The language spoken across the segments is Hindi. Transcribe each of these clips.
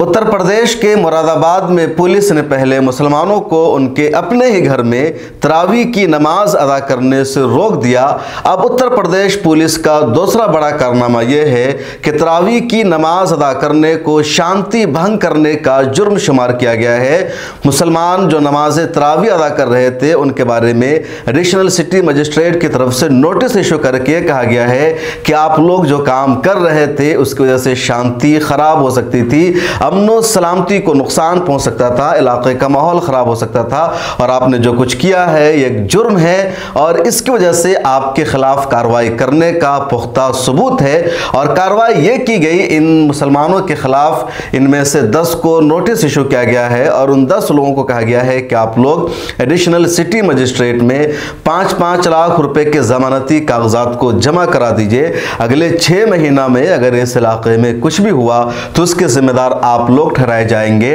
उत्तर प्रदेश के मुरादाबाद में पुलिस ने पहले मुसलमानों को उनके अपने ही घर में तरावी की नमाज अदा करने से रोक दिया। अब उत्तर प्रदेश पुलिस का दूसरा बड़ा कारनामा यह है कि तरावी की नमाज अदा करने को शांति भंग करने का जुर्म शुमार किया गया है। मुसलमान जो नमाज तरावी अदा कर रहे थे उनके बारे में एडिशनल सिटी मजिस्ट्रेट की तरफ से नोटिस इशू करके कहा गया है कि आप लोग जो काम कर रहे थे उसकी वजह से शांति खराब हो सकती थी, अमनो सलामती को नुकसान पहुंच सकता था, इलाके का माहौल ख़राब हो सकता था और आपने जो कुछ किया है ये एक जुर्म है और इसकी वजह से आपके खिलाफ कार्रवाई करने का पुख्ता सबूत है। और कार्रवाई ये की गई इन मुसलमानों के खिलाफ, इनमें से 10 को नोटिस इशू किया गया है और उन 10 लोगों को कहा गया है कि आप लोग एडिशनल सिटी मजिस्ट्रेट में 5-5 लाख रुपए के जमानती कागजात को जमा करा दीजिए। अगले 6 महीना में अगर इस इलाके में कुछ भी हुआ तो उसके जिम्मेदार आप लोग ठहराए जाएंगे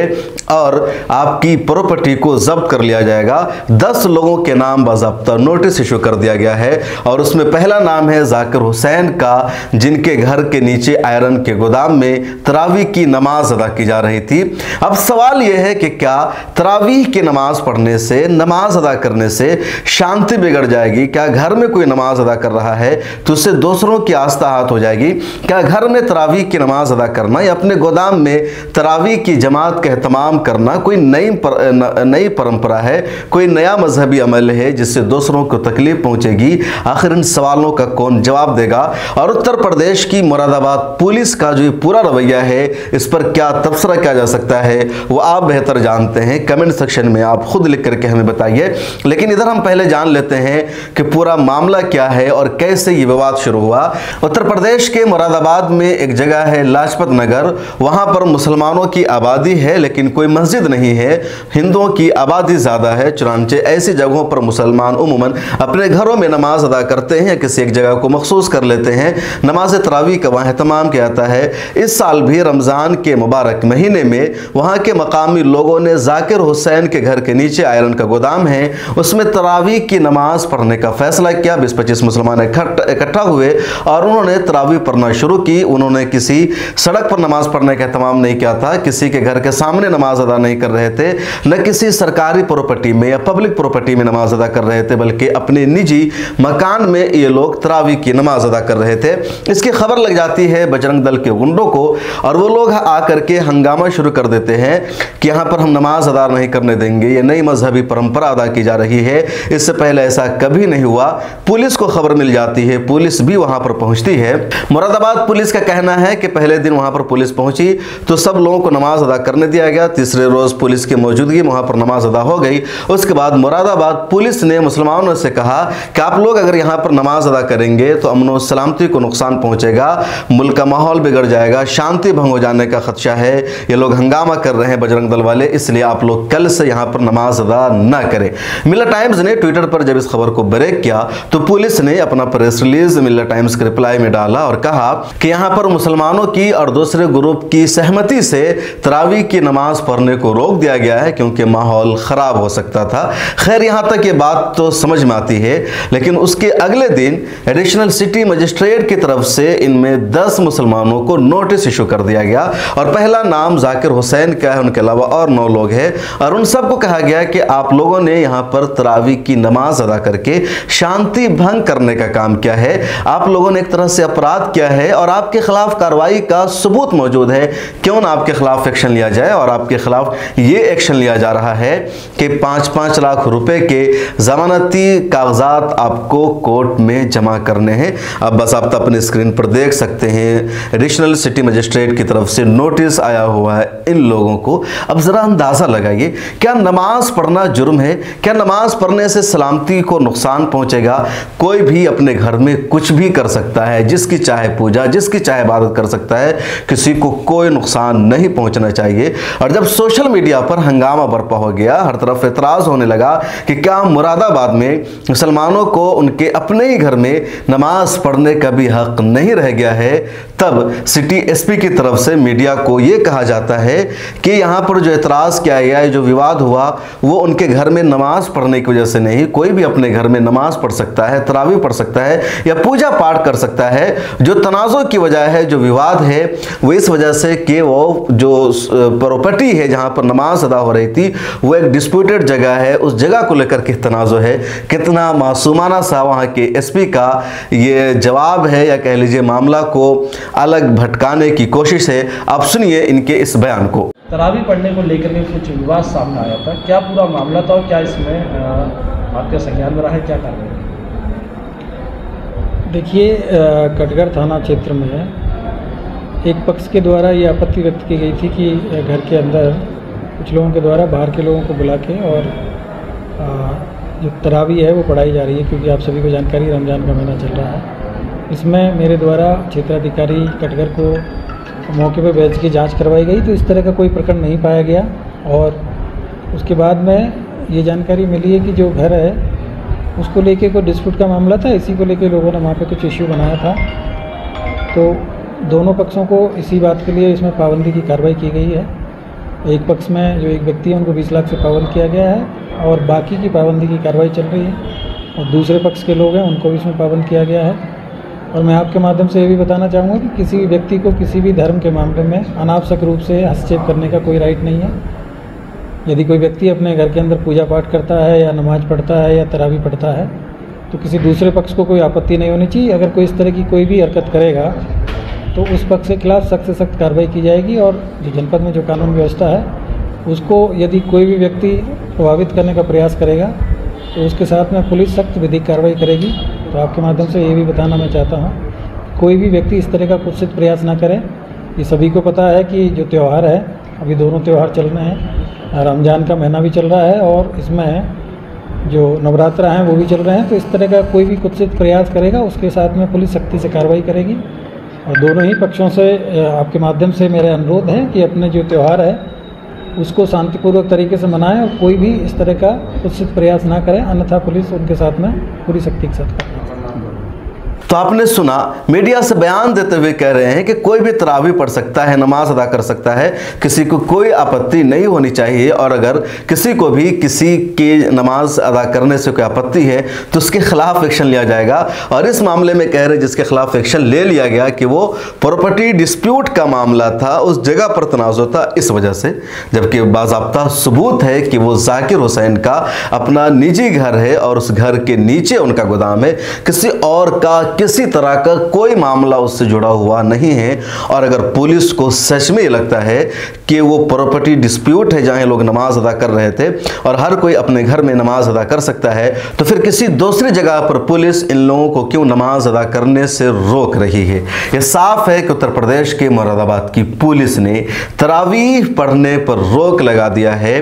और आपकी प्रॉपर्टी को जब्त कर लिया जाएगा। 10 लोगों के नाम बाज़ाब्ता नोटिस इशू कर दिया गया है और उसमें पहला नाम है जाकिर हुसैन का, जिनके घर के नीचे आयरन के गोदाम में तरावी की नमाज अदा की जा रही थी। अब सवाल यह है कि क्या तरावी की नमाज पढ़ने से, नमाज अदा करने से शांति बिगड़ जाएगी? क्या घर में कोई नमाज अदा कर रहा है तो उससे दूसरों की आस्था हाथ हो जाएगी? क्या घर में तरावी की नमाज अदा करना या अपने गोदाम में तरावी की जमात का एहतमाम करना कोई नई परंपरा है, कोई नया मजहबी अमल है जिससे दूसरों को तकलीफ पहुंचेगी? आखिर इन सवालों का कौन जवाब देगा? और उत्तर प्रदेश की मुरादाबाद पुलिस का जो ये पूरा रवैया है इस पर क्या तबसरा किया जा सकता है वो आप बेहतर जानते हैं। कमेंट सेक्शन में आप खुद लिख करके हमें बताइए, लेकिन इधर हम पहले जान लेते हैं कि पूरा मामला क्या है और कैसे ये विवाद शुरू हुआ। उत्तर प्रदेश के मुरादाबाद में एक जगह है लाजपत नगर, वहाँ पर मुसलमानों की आबादी है लेकिन कोई मस्जिद नहीं है, हिंदुओं की आबादी ज़्यादा है। चुनांचे ऐसी जगहों पर मुसलमान उमूमन अपने घरों में नमाज अदा करते हैं, किसी एक जगह को मखसूस कर लेते हैं, नमाज तरावी का वहाँ एहतमाम किया जाता है। इस साल भी रमज़ान के मुबारक महीने में वहाँ के मकामी लोगों ने जाकिर हुसैन के घर के नीचे आयरन का गोदाम है उसमें तरावी की नमाज पढ़ने का फैसला किया। 20-25 मुसलमान इकट्ठा हुए और उन्होंने तरावी पढ़ना शुरू की। उन्होंने किसी सड़क पर नमाज पढ़ने का एहतमाम नहीं किया था, किसी के घर के सामने नमाज अदा नहीं कर रहे थे, न किसी सरकारी प्रॉपर्टी में या पब्लिक प्रॉपर्टी में नमाज अदा कर रहे थे, बल्कि अपने निजी मकान में ये लोग तरावी की नमाज अदा कर रहे थे। इसकी खबर लग जाती है बजरंग दल के गुंडों को और वो लोग आकर के हंगामा शुरू कर देते हैं कि यहाँ पर हम नमाज अदा नहीं करने देंगे, ये नई मजहबी परंपरा अदा की जा रही है, इससे पहले ऐसा कभी नहीं हुआ। पुलिस को खबर मिल जाती है, पुलिस भी वहां पर पहुंचती है। मुरादाबाद पुलिस का कहना है कि पहले दिन वहां पर पुलिस पहुंची तो सब लोगों को नमाज अदा करने दिया गया। तीसरे रोज पुलिस की मौजूदगी वहां पर नमाज अदा हो गई। उसके बाद मुरादाबाद पुलिस ने मुसलमानों से कहा कि आप लोग अगर यहां पर नमाज अदा करेंगे तो अमन और सलामती को नुकसान पहुंचेगा, मुल्क का माहौल बिगड़ जाएगा, शांति भंग हो जाने का खदशा है, ये लोग हंगामा कर रहे हैं बजरंग दल वाले, इसलिए आप लोग कल से यहां पर नमाज अदा ना करें। मिलेट टाइम्स ने ट्विटर पर जब इस खबर को ब्रेक किया तो पुलिस ने अपना प्रेस रिलीज मिलेट टाइम्स के रिप्लाई में डाला और कहा कि यहां पर मुसलमानों की और दूसरे ग्रुप की सहमति से तरावी की नमाज पढ़ने को रोक दिया गया है क्योंकि माहौल खराब हो सकता था। खैर, यहां तक ये बात तो समझ में आती है, लेकिन उसके अगले दिन एडिशनल सिटी मजिस्ट्रेट की तरफ से इनमें 10 मुसलमानों को नोटिस इशू कर दिया गया और पहला नाम जाकिर हुसैन का है, उनके अलावा और 9 लोग हैं और उन सबको कहा गया कि आप लोगों ने यहाँ पर तरावी की नमाज अदा करके शांति भंग करने का काम किया है, आप लोगों ने एक तरह से अपराध किया है और आपके खिलाफ कार्रवाई का सबूत मौजूद है, क्यों ना आपके खिलाफ एक्शन लिया जाए। और आपके खिलाफ ये एक्शन लिया जा रहा है कि 5-5 लाख रुपए के जमानती कागजात आपको कोर्ट में जमा करने हैं। अब बस आप अपने स्क्रीन पर देख सकते हैं एडिशनल सिटी मजिस्ट्रेट की तरफ से नोटिस आया हुआ है इन लोगों को। अब जरा अंदाजा लगाइए, क्या नमाज पढ़ना जुर्म है? क्या नमाज पढ़ने से सलामती को नुकसान पहुंचेगा? कोई भी अपने घर में कुछ भी कर सकता है, जिसकी चाहे पूजा, जिसकी चाहे इबादत कर सकता है, किसी को कोई नुकसान नहीं पहुंचना चाहिए। और जब सोशल मीडिया पर हंगामा बरपा हो गया, हर तरफ एतराज होने लगा कि क्या मुरादाबाद में मुसलमानों को उनके अपने ही घर में नमाज पढ़ने का भी हक नहीं रह गया है, तब सिटी एसपी की तरफ से मीडिया को यह कहा जाता है कि यहाँ पर जो एतराज़ किया गया, जो विवाद हुआ, वो उनके घर में नमाज पढ़ने की वजह से नहीं, कोई भी अपने घर में नमाज पढ़ सकता है, तरावी पढ़ सकता है या पूजा पाठ कर सकता है। जो तनाज़ो की वजह है, जो विवाद है, वो इस वजह से कि वो जो प्रॉपर्टी है जहाँ पर नमाज अदा हो रही थी वो एक डिस्प्यूटेड जगह है, उस जगह को लेकर के तनाज़ो है। कितना मासूमाना सा वहाँ के एसपी का ये जवाब है या कह लीजिए मामला को अलग भटकाने की कोशिश है। आप सुनिए इनके इस बयान को। तरावी पढ़ने को लेकर के कुछ विवाद सामने आया था, क्या पूरा मामला था और क्या इसमें आपके संज्ञान में रहा है, क्या कारण? देखिए, कटघर थाना क्षेत्र में एक पक्ष के द्वारा ये आपत्ति व्यक्त की गई थी कि घर के अंदर कुछ लोगों के द्वारा बाहर के लोगों को बुला के और जो तरावी है वो पढ़ाई जा रही है, क्योंकि आप सभी को जानकारी रमज़ान का महीना चल रहा है। इसमें मेरे द्वारा क्षेत्राधिकारी कटघर को मौके पर भेज के जांच करवाई गई, तो इस तरह का कोई प्रकरण नहीं पाया गया। और उसके बाद में ये जानकारी मिली है कि जो घर है उसको लेके कोई डिस्प्यूट का मामला था, इसी को लेके लोगों ने वहाँ पर कुछ इश्यू बनाया था। तो दोनों पक्षों को इसी बात के लिए इसमें पाबंदी की कार्रवाई की गई है। एक पक्ष में जो एक व्यक्ति है उनको 20 लाख से पाबंद किया गया है और बाकी की पाबंदी की कार्रवाई चल रही है, और दूसरे पक्ष के लोग हैं उनको भी इसमें पाबंद किया गया है। और मैं आपके माध्यम से ये भी बताना चाहूँगा कि किसी भी व्यक्ति को किसी भी धर्म के मामले में अनावश्यक रूप से हस्तक्षेप करने का कोई राइट नहीं है। यदि कोई व्यक्ति अपने घर के अंदर पूजा पाठ करता है या नमाज पढ़ता है या तरावी पढ़ता है तो किसी दूसरे पक्ष को कोई आपत्ति नहीं होनी चाहिए। अगर कोई इस तरह की कोई भी हरकत करेगा तो उस पक्ष के खिलाफ सख्त से सख्त कार्रवाई की जाएगी। और जो जनपद में जो कानून व्यवस्था है उसको यदि कोई भी व्यक्ति प्रभावित करने का प्रयास करेगा तो उसके साथ में पुलिस सख्त विधिक कार्रवाई करेगी। तो आपके माध्यम से ये भी बताना मैं चाहता हूँ, कोई भी व्यक्ति इस तरह का कुत्सित प्रयास ना करें। ये सभी को पता है कि जो त्यौहार है, अभी दोनों त्यौहार चल रहे हैं, रमज़ान का महीना भी चल रहा है और इसमें जो नवरात्रा हैं वो भी चल रहे हैं। तो इस तरह का कोई भी कुत्सित प्रयास करेगा उसके साथ में पुलिस सख्ती से कार्रवाई करेगी। और दोनों ही पक्षों से आपके माध्यम से मेरा अनुरोध है कि अपने जो त्यौहार है उसको शांतिपूर्वक तरीके से मनाएं और कोई भी इस तरह का उचित प्रयास ना करें, अन्यथा पुलिस उनके साथ में पूरी सख्ती के साथ करेगी। तो आपने सुना, मीडिया से बयान देते हुए कह रहे हैं कि कोई भी तरावी पढ़ सकता है, नमाज अदा कर सकता है, किसी को कोई आपत्ति नहीं होनी चाहिए। और अगर किसी को भी किसी के नमाज अदा करने से कोई आपत्ति है तो उसके खिलाफ एक्शन लिया जाएगा। और इस मामले में कह रहे जिसके खिलाफ एक्शन ले लिया गया कि वो प्रॉपर्टी डिस्प्यूट का मामला था, उस जगह पर तनाज़ो था, इस वजह से। जबकि बाज़ाब्ता सबूत है कि वो ज़ाकिर हुसैन का अपना निजी घर है और उस घर के नीचे उनका गोदाम है, किसी और का किसी तरह का कोई मामला उससे जुड़ा हुआ नहीं है। और अगर पुलिस को सच में लगता है कि वो प्रॉपर्टी डिस्प्यूट है जहां लोग नमाज अदा कर रहे थे और हर कोई अपने घर में नमाज अदा कर सकता है, तो फिर किसी दूसरी जगह पर पुलिस इन लोगों को क्यों नमाज अदा करने से रोक रही है। यह साफ है कि उत्तर प्रदेश के मुरादाबाद की पुलिस ने तरावीह पढ़ने पर रोक लगा दिया है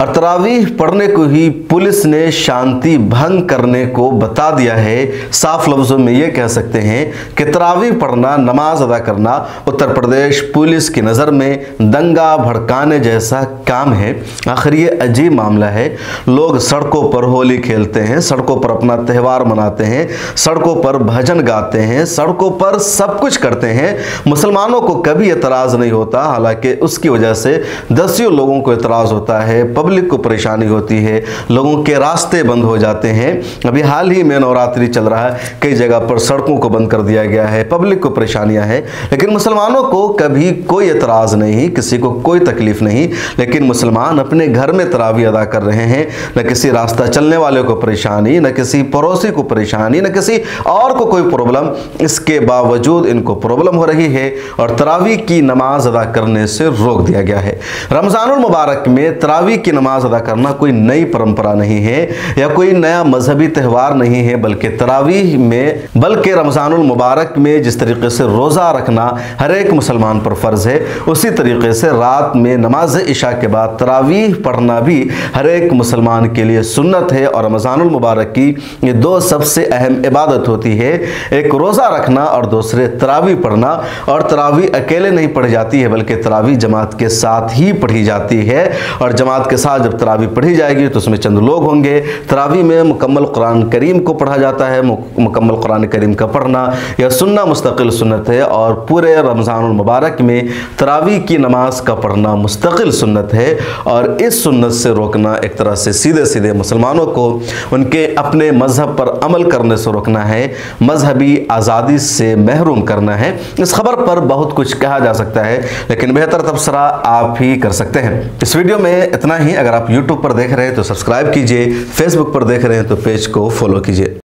और तरावीह पढ़ने को ही पुलिस ने शांति भंग करने को बता दिया है। साफ लफ्जों में यह कह सकते हैं कि तरावी पढ़ना, नमाज अदा करना उत्तर प्रदेश पुलिस की नज़र में दंगा भड़काने जैसा काम है। आखिर ये अजीब मामला है। लोग सड़कों पर होली खेलते हैं, सड़कों पर अपना त्यौहार मनाते हैं, सड़कों पर भजन गाते हैं, सड़कों पर सब कुछ करते हैं। मुसलमानों को कभी एतराज़ नहीं होता, हालांकि उसकी वजह से दसियों लोगों को एतराज़ होता है, पब्लिक को परेशानी होती है, लोगों के रास्ते बंद हो जाते हैं। अभी हाल ही में नवरात्रि चल रहा है, कई जगह पर सड़कों को बंद कर दिया गया है, पब्लिक को परेशानियां हैं, लेकिन मुसलमानों को कभी कोई एतराज़ नहीं, किसी को कोई तकलीफ नहीं। लेकिन मुसलमान अपने घर में तरावी अदा कर रहे हैं, न किसी रास्ता चलने वाले को परेशानी, न किसी पड़ोसी को परेशानी, न किसी और को कोई प्रॉब्लम। इसके बावजूद इनको प्रॉब्लम हो रही है और तरावी की नमाज अदा करने से रोक दिया गया है। रमज़ानुल मुबारक में तरावी की नमाज अदा करना कोई नई परंपरा नहीं है या कोई नया मजहबी त्यौहार नहीं है, बल्कि तरावी में बल्कि रमज़ानुल मुबारक में जिस तरीके से रोज़ा रखना हर एक मुसलमान पर फ़र्ज़ है, उसी तरीके से रात में नमाज इशा के बाद तरावीह पढ़ना भी हर एक मुसलमान के लिए सुन्नत है। और रमज़ानुल मुबारक की ये दो सबसे अहम इबादत होती है, एक रोज़ा रखना और दूसरे तरावीह पढ़ना। और तरावीह अकेले नहीं पढ़ी जाती है, बल्कि तरावीह जमात के साथ ही पढ़ी जाती है। और जमात के साथ जब तरावीह पढ़ी जाएगी तो उसमें चंद लोग होंगे। तरावीह में मुकम्मल कुरान करीम को पढ़ा जाता है, मुकम्मल कुरान करीम करीम का पढ़ना या सुनना मुस्तकिल सुन्नत है और पूरे रमज़ानुल मुबारक में तरावी की नमाज का पढ़ना मुस्तकिल सुन्नत है। और इस सुन्नत से रोकना एक तरह से सीधे सीधे मुसलमानों को उनके अपने मजहब पर अमल करने से रोकना है, मजहबी आज़ादी से महरूम करना है। इस खबर पर बहुत कुछ कहा जा सकता है लेकिन बेहतर तबसरा आप ही कर सकते हैं। इस वीडियो में इतना ही। अगर आप यूट्यूब पर देख रहे हैं तो सब्सक्राइब कीजिए, फेसबुक पर देख रहे हैं तो पेज को फॉलो कीजिए।